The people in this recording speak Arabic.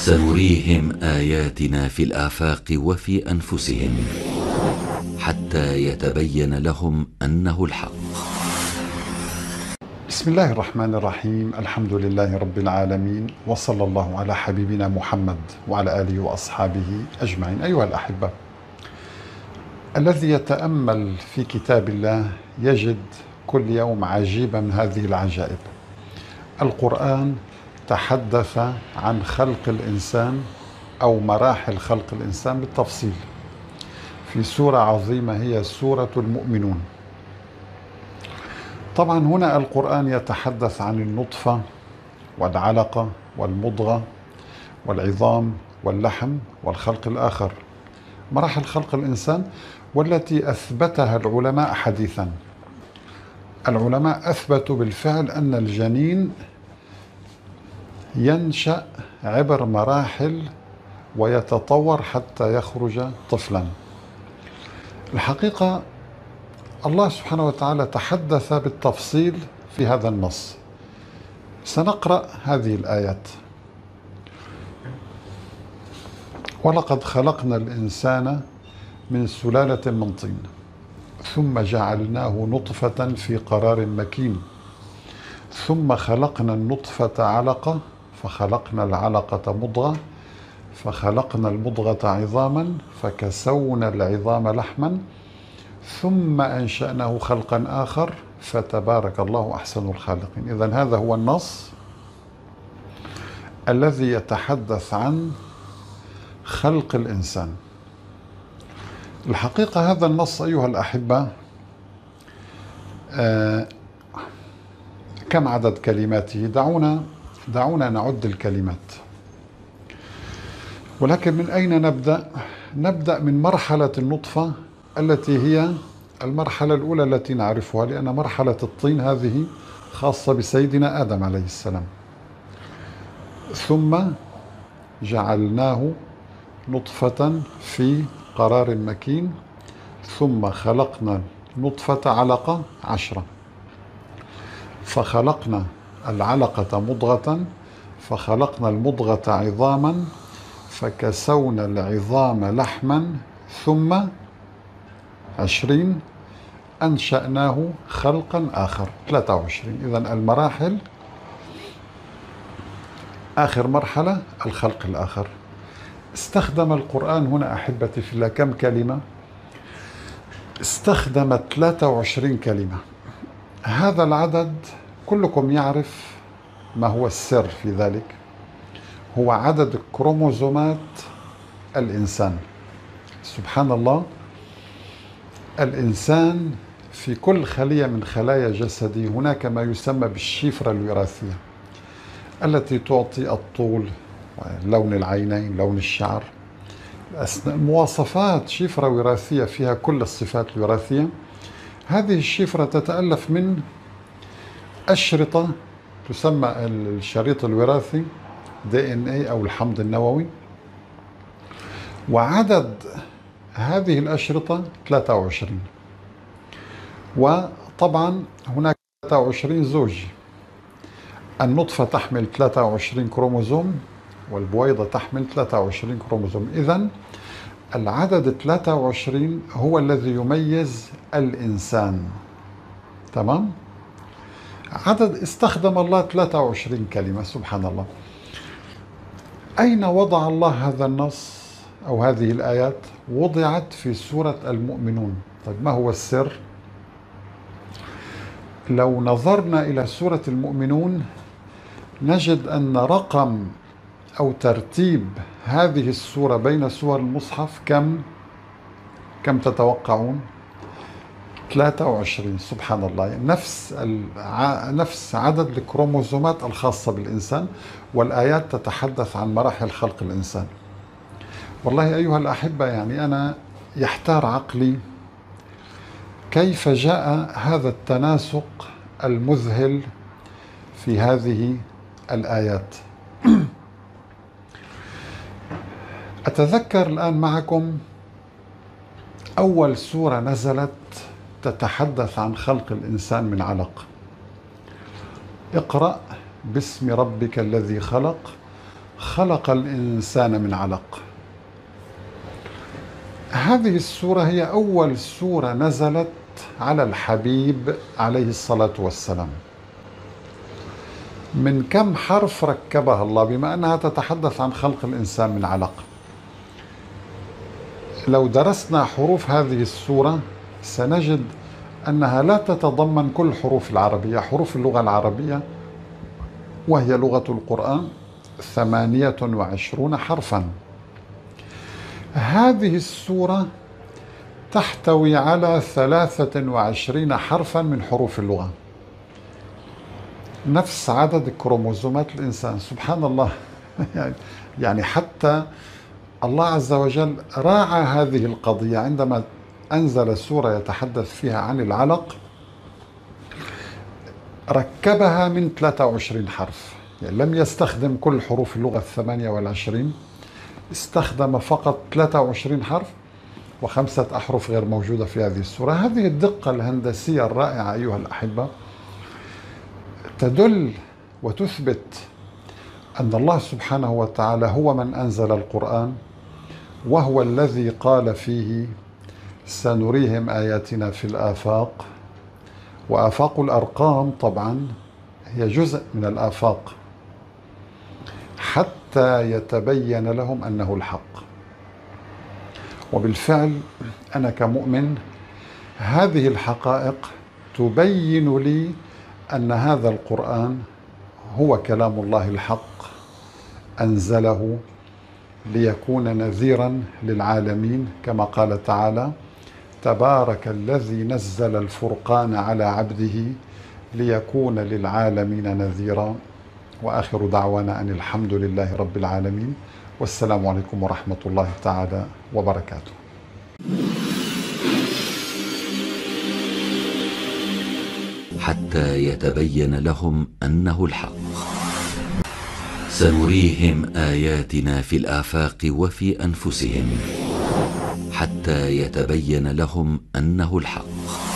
سنريهم آياتنا في الآفاق وفي أنفسهم حتى يتبين لهم أنه الحق. بسم الله الرحمن الرحيم، الحمد لله رب العالمين، وصلى الله على حبيبنا محمد وعلى آله وأصحابه أجمعين. أيها الأحبة، الذي يتأمل في كتاب الله يجد كل يوم عجيبا من هذه العجائب. القرآن تحدث عن خلق الإنسان أو مراحل خلق الإنسان بالتفصيل في سورة عظيمة هي سورة المؤمنون. طبعا هنا القرآن يتحدث عن النطفة والعلقة والمضغة والعظام واللحم والخلق الآخر، مراحل خلق الإنسان، والتي أثبتها العلماء حديثا. العلماء أثبتوا بالفعل أن الجنين ينشأ عبر مراحل ويتطور حتى يخرج طفلا. الحقيقة الله سبحانه وتعالى تحدث بالتفصيل في هذا النص. سنقرأ هذه الآيات: ولقد خلقنا الإنسان من سلالة من طين ثم جعلناه نطفة في قرار مكين ثم خلقنا النطفة علقة فخلقنا العلقة مضغة فخلقنا المضغة عظاما فكسونا العظام لحما ثم أنشأناه خلقا آخر فتبارك الله أحسن الخالقين. إذن هذا هو النص الذي يتحدث عن خلق الإنسان. الحقيقة هذا النص أيها الأحبة كم عدد كلماته؟ دعونا نعد الكلمات، ولكن من أين نبدأ؟ نبدأ من مرحلة النطفة التي هي المرحلة الأولى التي نعرفها، لأن مرحلة الطين هذه خاصة بسيدنا آدم عليه السلام. ثم جعلناه نطفة في قرار مكين ثم خلقنا نطفة علقة 10 فخلقنا العلقة مضغة فخلقنا المضغة عظاما فكسونا العظام لحما ثم 20 أنشأناه خلقا آخر 23. إذن المراحل، آخر مرحلة الخلق الآخر. استخدم القرآن هنا أحبتي في الله كم كلمة؟ استخدم 23 كلمة. هذا العدد كلكم يعرف ما هو السر في ذلك، هو عدد كروموزومات الإنسان. سبحان الله، الإنسان في كل خلية من خلايا جسده هناك ما يسمى بالشفرة الوراثية التي تعطي الطول، لون العينين، لون الشعر، مواصفات شفرة وراثية فيها كل الصفات الوراثية. هذه الشفرة تتألف من أشرطة تسمى الشريط الوراثي DNA أو الحمض النووي، وعدد هذه الأشرطة 23، وطبعا هناك 23 زوج. النطفة تحمل 23 كروموزوم والبويضة تحمل 23 كروموزوم. إذن العدد 23 هو الذي يميز الإنسان. تمام؟ عدد استخدم الله 23 كلمة. سبحان الله. أين وضع الله هذا النص أو هذه الآيات؟ وضعت في سورة المؤمنون. طيب ما هو السر؟ لو نظرنا إلى سورة المؤمنون نجد أن رقم أو ترتيب هذه السورة بين سور المصحف كم تتوقعون؟ 23. سبحان الله، نفس عدد الكروموزومات الخاصة بالإنسان، والآيات تتحدث عن مراحل خلق الإنسان. والله أيها الأحبة، يعني أنا يحتار عقلي كيف جاء هذا التناسق المذهل في هذه الآيات. أتذكر الآن معكم أول سورة نزلت تتحدث عن خلق الإنسان من علق. اقرأ باسم ربك الذي خلق خلق الإنسان من علق. هذه السورة هي أول سورة نزلت على الحبيب عليه الصلاة والسلام. من كم حرف ركبها الله بما أنها تتحدث عن خلق الإنسان من علق؟ لو درسنا حروف هذه السورة سنجد أنها لا تتضمن كل حروف العربية. حروف اللغة العربية وهي لغة القرآن 28 حرفا. هذه السورة تحتوي على 23 حرفا من حروف اللغة، نفس عدد كروموزومات الإنسان. سبحان الله، يعني حتى الله عز وجل راعى هذه القضية عندما أنزل سورة يتحدث فيها عن العلق، ركبها من 23 حرف. يعني لم يستخدم كل حروف اللغة 28، استخدم فقط 23 حرف و5 أحرف غير موجودة في هذه السورة. هذه الدقة الهندسية الرائعة أيها الأحبة تدل وتثبت أن الله سبحانه وتعالى هو من أنزل القرآن، وهو الذي قال فيه: سنريهم آياتنا في الآفاق. وآفاق الأرقام طبعا هي جزء من الآفاق، حتى يتبين لهم أنه الحق. وبالفعل أنا كمؤمن هذه الحقائق تبين لي أن هذا القرآن هو كلام الله الحق، أنزله ليكون نذيرا للعالمين، كما قال تعالى: تبارك الذي نزل الفرقان على عبده ليكون للعالمين نذيرا. وآخر دعوانا أن الحمد لله رب العالمين، والسلام عليكم ورحمة الله تعالى وبركاته. حتى يتبين لهم أنه الحق. سنريهم آياتنا في الآفاق وفي أنفسهم حتى يتبين لهم أنه الحق.